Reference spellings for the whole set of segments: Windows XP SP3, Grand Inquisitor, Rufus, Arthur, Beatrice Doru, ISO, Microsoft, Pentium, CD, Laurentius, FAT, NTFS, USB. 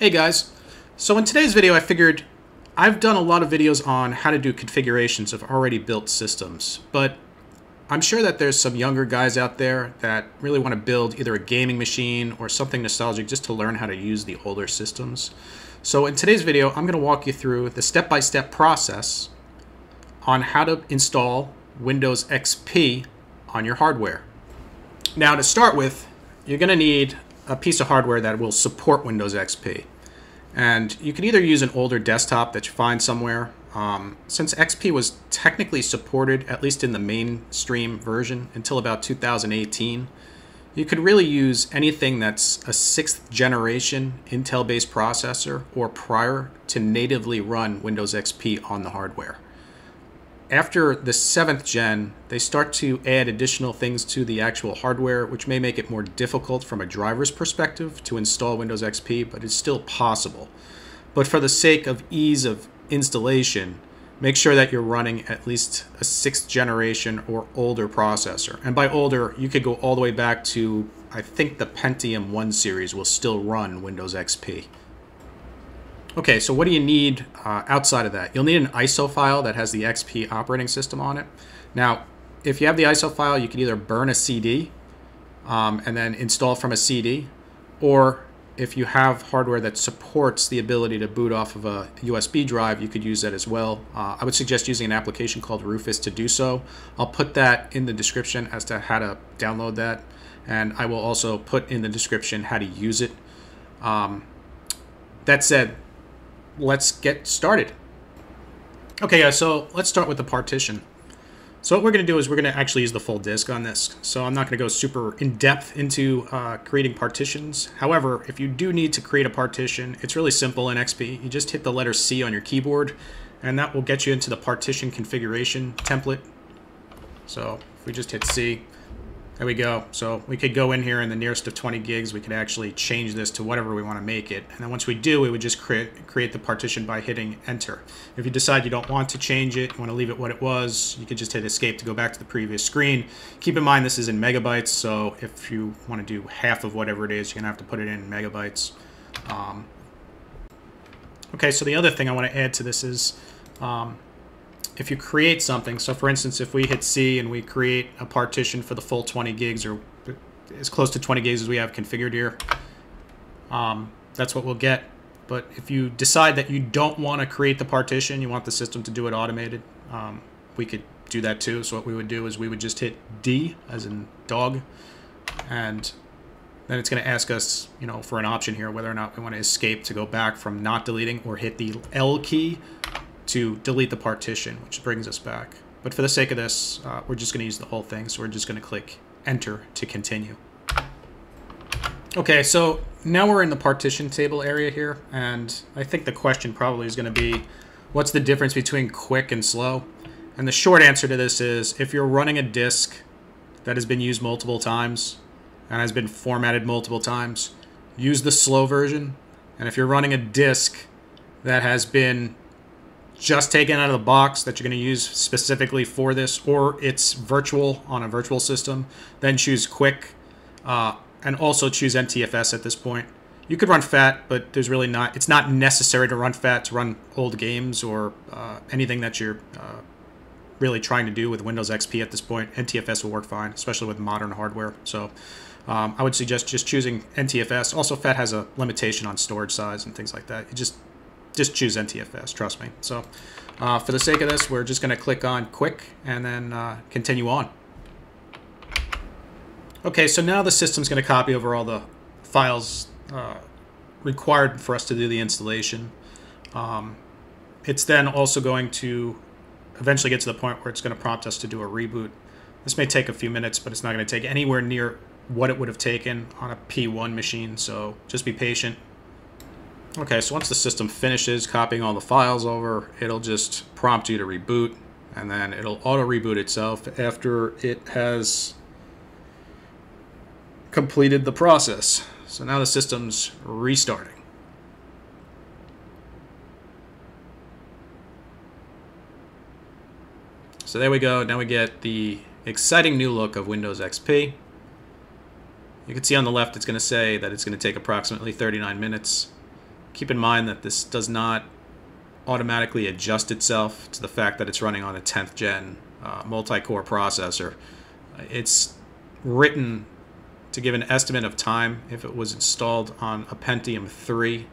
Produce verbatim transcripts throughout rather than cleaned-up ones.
Hey guys, so in today's video I figured I've done a lot of videos on how to do configurations of already built systems, but I'm sure that there's some younger guys out there that really want to build either a gaming machine or something nostalgic just to learn how to use the older systems. So in today's video I'm going to walk you through the step-by-step process on how to install Windows X P on your hardware. Now, to start with, you're going to need a piece of hardware that will support Windows X P. And you can either use an older desktop that you find somewhere. Um, since X P was technically supported, at least in the mainstream version, until about two thousand eighteen, you could really use anything that's a sixth generation Intel-based processor or prior to natively run Windows X P on the hardware. After the seventh gen, they start to add additional things to the actual hardware, which may make it more difficult from a driver's perspective to install Windows X P, but it's still possible. But for the sake of ease of installation, make sure that you're running at least a sixth generation or older processor. And by older, you could go all the way back to, I think the Pentium one series will still run Windows X P. Okay, so what do you need uh, outside of that? You'll need an I S O file that has the X P operating system on it. Now, if you have the I S O file, you can either burn a C D um, and then install from a C D, or if you have hardware that supports the ability to boot off of a U S B drive, you could use that as well. Uh, I would suggest using an application called Rufus to do so. I'll put that in the description as to how to download that, and I will also put in the description how to use it. Um, that said, let's get started. Okay guys, so let's start with the partition. So what we're going to do is we're going to actually use the full disk on this. So I'm not going to go super in depth into uh, creating partitions. However, if you do need to create a partition, it's really simple in X P. You just hit the letter C on your keyboard, and that will get you into the partition configuration template. So if we just hit C, there we go. So we could go in here in the nearest of twenty gigs. We could actually change this to whatever we want to make it. And then once we do, we would just create, create the partition by hitting enter. If you decide you don't want to change it, you want to leave it what it was, you could just hit escape to go back to the previous screen. Keep in mind this is in megabytes. So if you want to do half of whatever it is, you're going to have to put it in megabytes. Um, okay, so the other thing I want to add to this is um, if you create something, so for instance, if we hit C and we create a partition for the full twenty gigs or as close to twenty gigs as we have configured here, um, that's what we'll get. But if you decide that you don't want to create the partition, you want the system to do it automated, um, we could do that too. So what we would do is we would just hit D as in dog, and then it's going to ask us, you know, for an option here whether or not we want to escape to go back from not deleting, or hit the L key to delete the partition, which brings us back. But for the sake of this, uh, we're just going to use the whole thing, so we're just going to click enter to continue. Okay, so now we're in the partition table area here, and I think the question probably is going to be, what's the difference between quick and slow? And the short answer to this is, if you're running a disk that has been used multiple times and has been formatted multiple times, use the slow version. And if you're running a disk that has been just taken out of the box that you're going to use specifically for this, or it's virtual on a virtual system, then choose quick, uh, and also choose N T F S at this point. You could run FAT, but there's really not, it's not necessary to run FAT to run old games or uh, anything that you're uh, really trying to do with Windows X P at this point. N T F S will work fine, especially with modern hardware. So um, I would suggest just choosing N T F S. Also, FAT has a limitation on storage size and things like that. It just Just choose N T F S, trust me. So uh, for the sake of this, we're just going to click on quick and then uh, continue on. Okay, so now the system's going to copy over all the files uh, required for us to do the installation. Um, it's then also going to eventually get to the point where it's going to prompt us to do a reboot. This may take a few minutes, but it's not going to take anywhere near what it would have taken on a P one machine, so just be patient. Okay, so once the system finishes copying all the files over, it'll just prompt you to reboot, and then it'll auto-reboot itself after it has completed the process. So now the system's restarting. So there we go. Now we get the exciting new look of Windows X P. You can see on the left it's going to say that it's going to take approximately thirty-nine minutes. Keep in mind that this does not automatically adjust itself to the fact that it's running on a tenth gen uh, multi-core processor. It's written to give an estimate of time if it was installed on a Pentium three.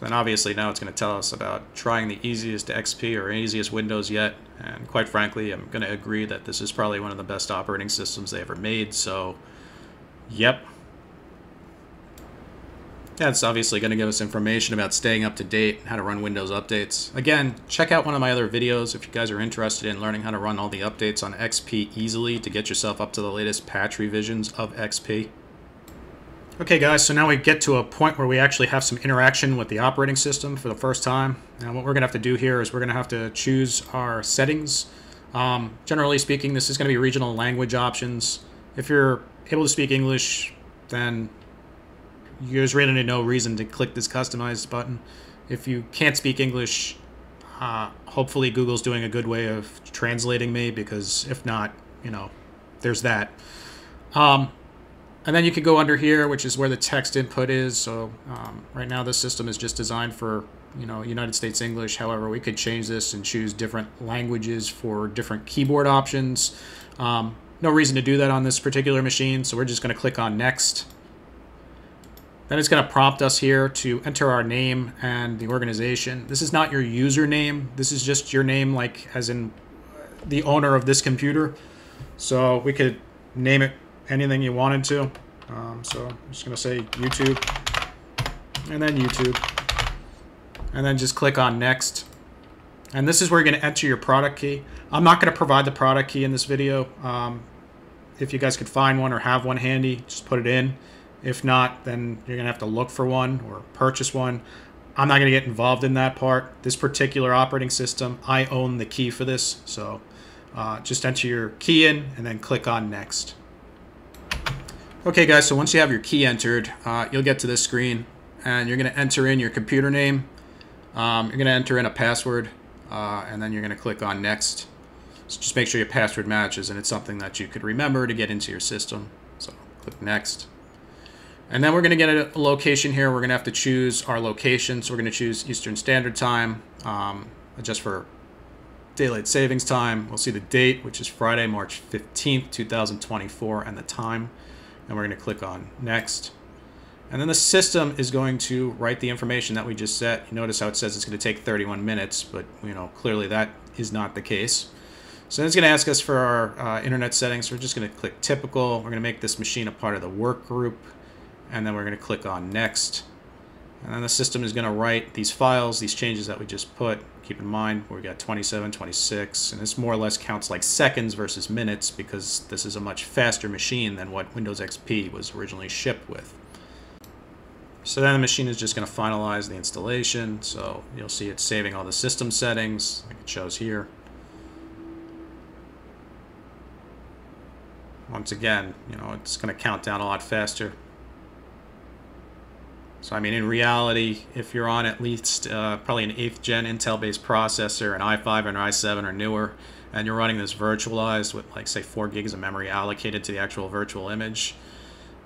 Then obviously now it's going to tell us about trying the easiest X P or easiest Windows yet. And quite frankly, I'm going to agree that this is probably one of the best operating systems they ever made. So, yep. That's obviously going to give us information about staying up to date, how to run Windows updates. Again, check out one of my other videos if you guys are interested in learning how to run all the updates on X P easily to get yourself up to the latest patch revisions of X P. Okay guys, so now we get to a point where we actually have some interaction with the operating system for the first time. Now what we're going to have to do here is we're going to have to choose our settings. Um, generally speaking, this is going to be regional language options. If you're able to speak English, then there's really no reason to click this customized button. If you can't speak English, uh, hopefully Google's doing a good way of translating me, because if not, you know, there's that. Um, And then you can go under here, which is where the text input is. So um, right now this system is just designed for, you know, United States English. However, we could change this and choose different languages for different keyboard options. Um, no reason to do that on this particular machine, so we're just going to click on next. Then it's going to prompt us here to enter our name and the organization. This is not your username. This is just your name, like as in the owner of this computer. So we could name it anything you wanted to. Um, so I'm just going to say YouTube, and then YouTube, and then just click on next. And this is where you're going to enter your product key. I'm not going to provide the product key in this video. Um, if you guys could find one or have one handy, just put it in. If not, then you're going to have to look for one or purchase one. I'm not going to get involved in that part. This particular operating system, I own the key for this. So uh, just enter your key in and then click on next. Okay guys, so once you have your key entered, uh, you'll get to this screen and you're going to enter in your computer name. Um, you're going to enter in a password, uh, and then you're going to click on next. So just make sure your password matches and it's something that you could remember to get into your system. So click next. And then we're going to get a location here. We're going to have to choose our location. So we're going to choose Eastern Standard Time, um, adjust for Daylight Savings Time. We'll see the date, which is Friday, March fifteenth, two thousand twenty-four, and the time. And we're going to click on next. And then the system is going to write the information that we just set. You notice how it says it's going to take thirty-one minutes, but you know, clearly that is not the case. So then it's going to ask us for our uh, internet settings. We're just going to click typical. We're going to make this machine a part of the work group. And then we're going to click on next. And then the system is going to write these files, these changes that we just put. Keep in mind, we've got twenty-seven, twenty-six, and this more or less counts like seconds versus minutes, because this is a much faster machine than what Windows X P was originally shipped with. So then the machine is just going to finalize the installation. So you'll see it's saving all the system settings, like it shows here. Once again, you know, it's going to count down a lot faster. So, I mean, in reality, if you're on at least uh, probably an eighth gen Intel-based processor, an i five or an i seven or newer, and you're running this virtualized with, like, say, four gigs of memory allocated to the actual virtual image,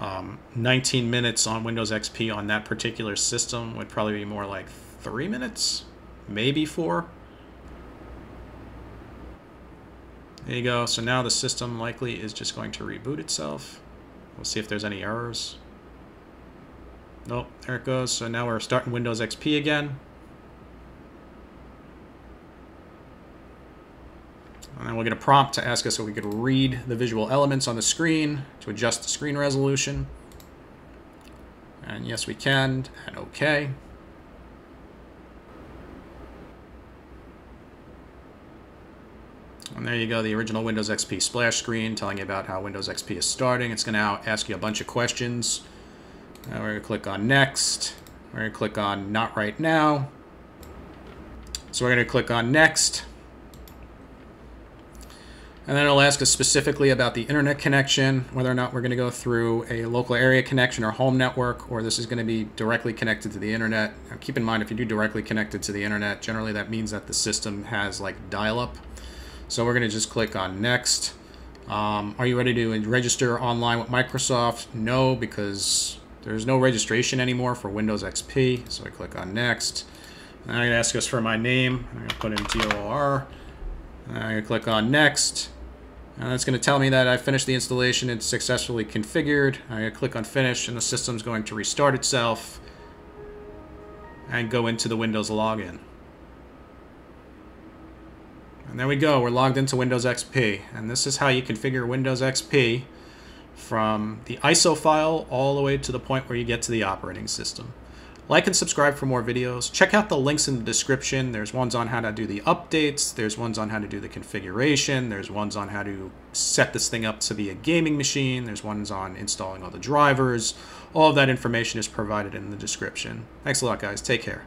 um, nineteen minutes on Windows X P on that particular system would probably be more like three minutes, maybe four. There you go. So now the system likely is just going to reboot itself. We'll see if there's any errors. Nope, there it goes. So now we're starting Windows X P again. And then we'll get a prompt to ask us if we could read the visual elements on the screen to adjust the screen resolution. And yes, we can, and okay. And there you go, the original Windows X P splash screen telling you about how Windows X P is starting. It's going to now ask you a bunch of questions. Now we're going to click on next. We're going to click on not right now. So we're going to click on next. And then it'll ask us specifically about the internet connection, whether or not we're going to go through a local area connection or home network, or this is going to be directly connected to the internet. Now keep in mind, if you do directly connected to the internet, generally that means that the system has like dial-up. So we're going to just click on next. Um, are you ready to register online with Microsoft? No, because There's no registration anymore for Windows X P, so I click on next. And I'm going to ask us for my name. I'm going to put in D O R. I'm going to click on next. And it's going to tell me that I finished the installation and successfully configured. I'm going to click on finish, and the system's going to restart itself and go into the Windows login. And there we go, we're logged into Windows X P. And this is how you configure Windows X P from the I S O file all the way to the point where you get to the operating system. Like and subscribe for more videos. Check out the links in the description. There's ones on how to do the updates. There's ones on how to do the configuration. There's ones on how to set this thing up to be a gaming machine. There's ones on installing all the drivers. All of that information is provided in the description. Thanks a lot, guys. Take care.